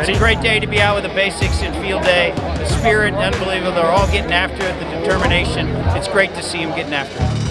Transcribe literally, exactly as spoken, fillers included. it's a great day to be out with the basics in field day. The spirit, unbelievable. They're all getting after it, the determination. It's great to see them getting after it.